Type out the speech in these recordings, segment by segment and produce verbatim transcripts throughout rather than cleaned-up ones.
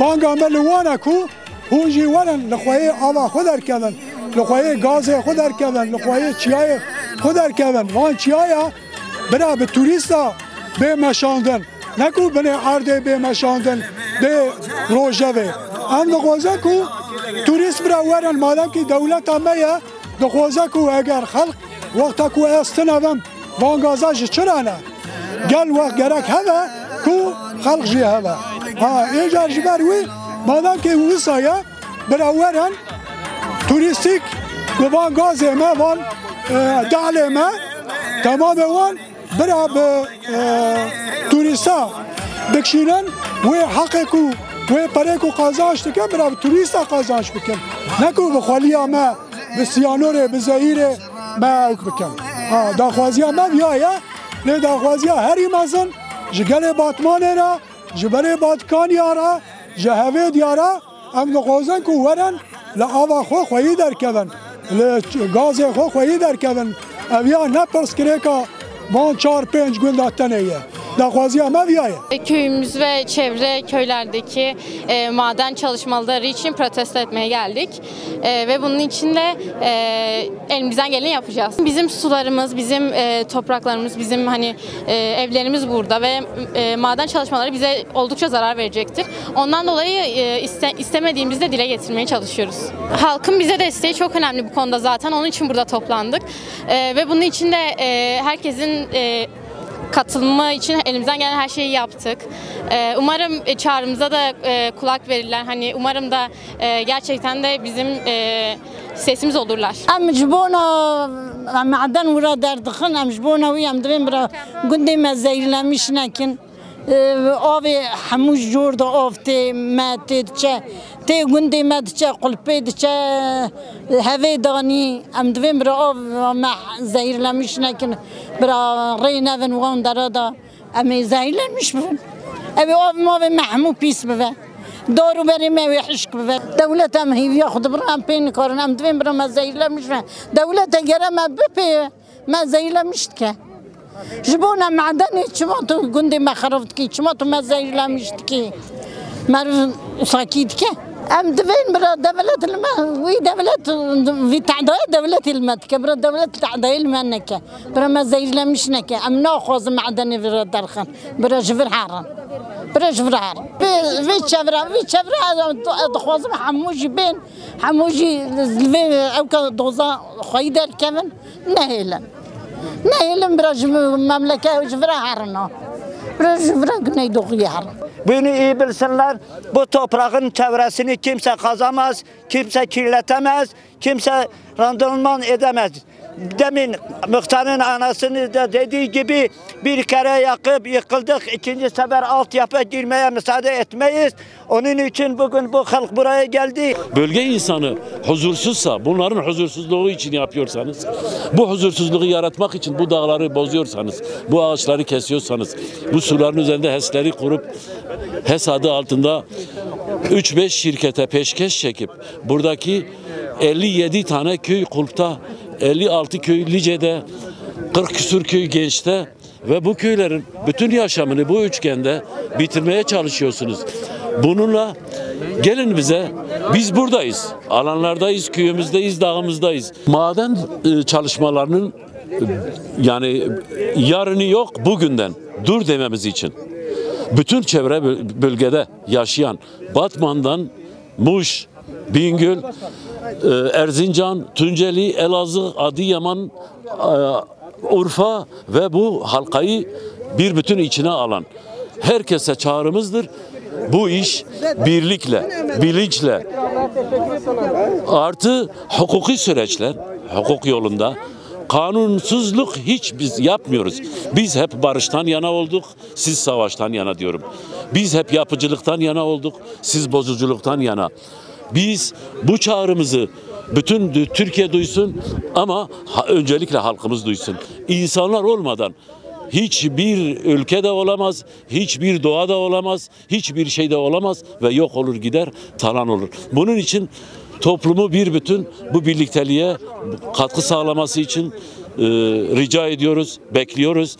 بانگا مل وانا کو هوجی ولن لخوای آوا خود ارکدن، لخوای گاز خود ارکدن، لخوای چیای خود ارکدن. وان چیایا برای به توریستا به مشاندن، نکو بنه آرده به مشاندن به روجاوه. آن دخوازه کو توریست برای ورن مادام که دولت آمیه دخوازه کو اگر خلق وقتا کو استن هم وانگازش چرا نه؟ گل وقت گرک هوا کو خلق جی هوا. ها ایجار جبروی مادام که ویسایا برای ورن توریستیک و وانگازه ما وان دعله ما تمام وان برای به turista bekşinen ve hakiku ve pareku kazanç diken beraber turista kazanç biken ne ku bu xaliya me bu siyanore bu zehire me uk biken ha daxwaziya me ya ya ne daxwaziya her imazın jigale batmanera jibere batkan yara jehave diyara am daxwazan ku waran la ava xo xoyi derkeven le gaze xo xoyi derkeven avya ne perskreka van çarpınç gündattan eye. Köyümüz ve çevre köylerdeki e, maden çalışmaları için protesto etmeye geldik e, ve bunun için de e, elimizden geleni yapacağız. Bizim sularımız, bizim e, topraklarımız, bizim hani e, evlerimiz burada ve e, maden çalışmaları bize oldukça zarar verecektir. Ondan dolayı e, iste, istemediğimizi de dile getirmeye çalışıyoruz. Halkın bize desteği çok önemli bu konuda zaten. Onun için burada toplandık e, ve bunun için de e, herkesin e, katılma için elimizden gelen her şeyi yaptık. Ee, umarım e, çağrımıza da e, kulak verirler. Hani umarım da e, gerçekten de bizim e, sesimiz olurlar. Abi hamuş jorda ofte matçe te günde matçe kulpedçe havedani am devim bra av ma zehirlenmiş nakin bra reynavin wandara da am zehirlenmiş abi av mavi mahmu pis beve doğru verime vehşk beve devlet am hiv yakhd bra am pen karn am devim bra ma zehirlenmiş devlet gera ma bpe ma zehirlenmişke جبونا معدني تشماتو قندي ما خرفتكي تشماتو ما زي لا مشتكي ما صاكيتكي ام دفين برا دبلت الماء وي دبلت في تعداي دبلت الماء كبر دبلت تعداي الماء نكا برا ما زي لا مشنكا ام ناخذ معدني في الدرخان برا جبر حاره برا جبر حاره في تشبرا في تشبرا تخوز حموجي بين حموجي او دوزا خيدر كمان نهيلا Neyim biraz memleket ucvra harno, biraz ucvra güneydoğu har. Bunu iyi bilsinler, bu toprağın çevresini kimse kazamaz, kimse kirletemez, kimse randıman edemez. Demin muhtarın anasını da dediği gibi bir kere yakıp yıkıldık, ikinci sefer altyapı girmeye müsaade etmeyiz. Onun için bugün bu halk buraya geldi. Bölge insanı huzursuzsa, bunların huzursuzluğu için yapıyorsanız, bu huzursuzluğu yaratmak için bu dağları bozuyorsanız, bu ağaçları kesiyorsanız, bu suların üzerinde HES'leri kurup, HES adı altında üç beş şirkete peşkeş çekip, buradaki elli yedi tane köy kulpta, elli altı köy Lice'de, kırk küsur köy Genç'te ve bu köylerin bütün yaşamını bu üçgende bitirmeye çalışıyorsunuz. Bununla gelin bize, biz buradayız, alanlardayız, köyümüzdeyiz, dağımızdayız. Maden çalışmalarının yani yarını yok bugünden dur dememiz için. Bütün çevre bölgede yaşayan Batman'dan Muş, Bingöl, Erzincan, Tunceli, Elazığ, Adıyaman, Urfa ve bu halkayı bir bütün içine alan herkese çağrımızdır. Bu iş birlikle, bilinçle, artı hukuki süreçler, hukuk yolunda. Kanunsuzluk hiç biz yapmıyoruz. Biz hep barıştan yana olduk, siz savaştan yana diyorum. Biz hep yapıcılıktan yana olduk, siz bozuculuktan yana. Biz bu çağrımızı bütün Türkiye duysun ama öncelikle halkımız duysun. İnsanlar olmadan hiçbir ülke de olamaz, hiçbir doğa da olamaz, hiçbir şey de olamaz ve yok olur gider, talan olur. Bunun için toplumu bir bütün bu birlikteliğe katkı sağlaması için e, rica ediyoruz, bekliyoruz.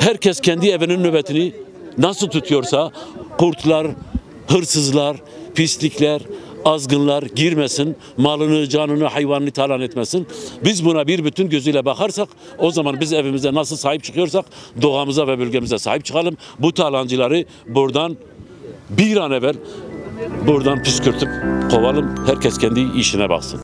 Herkes kendi evinin nöbetini nasıl tutuyorsa kurtlar, hırsızlar, pislikler, azgınlar girmesin, malını, canını, hayvanını talan etmesin. Biz buna bir bütün gözüyle bakarsak, o zaman biz evimize nasıl sahip çıkıyorsak doğamıza ve bölgemize sahip çıkalım. Bu talancıları buradan bir an evvel buradan püskürtüp kovalım. Herkes kendi işine baksın.